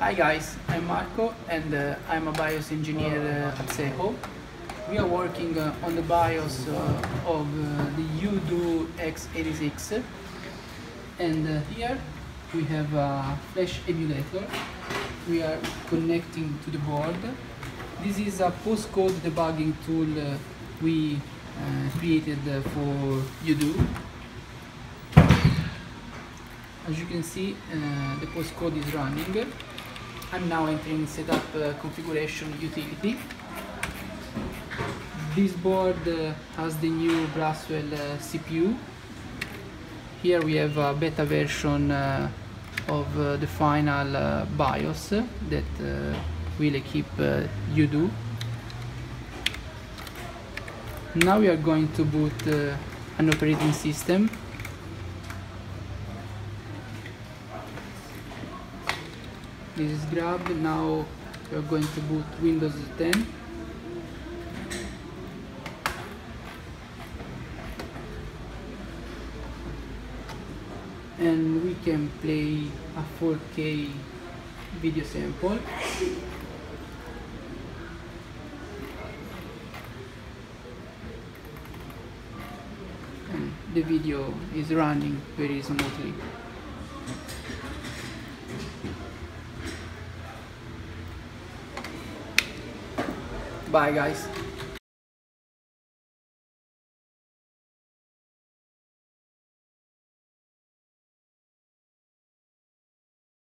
Hi guys, I'm Marco and I'm a BIOS engineer at Seco. We are working on the BIOS of the UDOO X86, and here we have a flash emulator. We are connecting to the board. This is a postcode debugging tool we created for UDOO. As you can see, the postcode is running. I'm now entering setup configuration utility. This board has the new Blackwell CPU. Here we have a beta version of the final BIOS that will equip UDOO. Now we are going to boot an operating system. This is grabbed. Now we are going to boot Windows 10. And we can play a 4K video sample. And the video is running very smoothly. Bye guys.